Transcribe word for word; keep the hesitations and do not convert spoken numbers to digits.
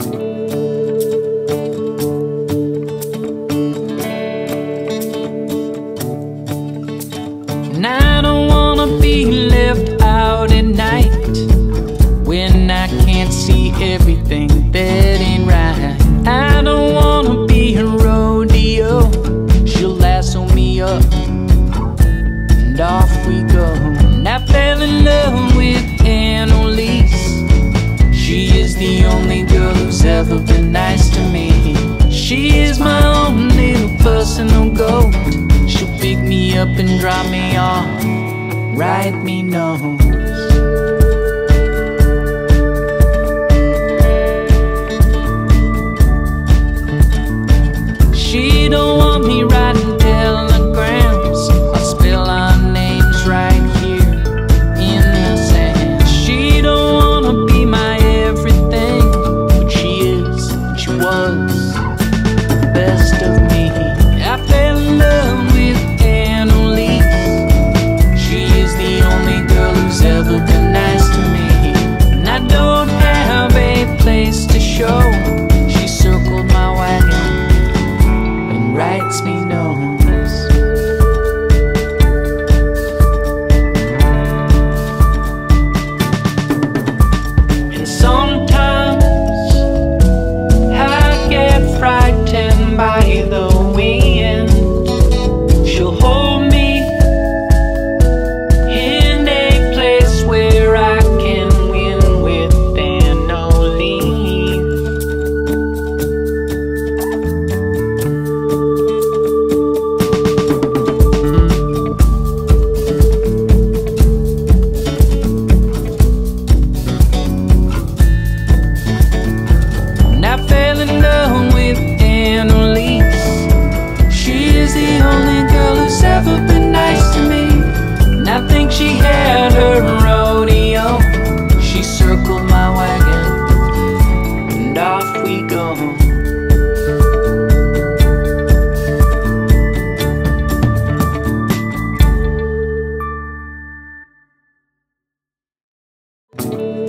And I don't wanna be left out at night when I can't see everything that ain't right. I don't wanna be a rodeo, she'll lasso me up and off we go. And I fell in love with Annalise, she is the only girl who's ever been nice to me. She is my own little personal goat, she'll pick me up and drop me off, write me notes. She don't want me writing telegrams, I'll spell our names right here in the sand. She don't wanna be my everything, but she is, she was the best of me. I fell in love with Annalise, she is the only girl who's ever been nice to me. And I don't have a place to show, she circled my wagon, writes me notes. And sometimes I get frightened by the wind. She'll hold me in a place where I can win with Annalise. She had her rodeo, she circled my wagon, and off we go. Home.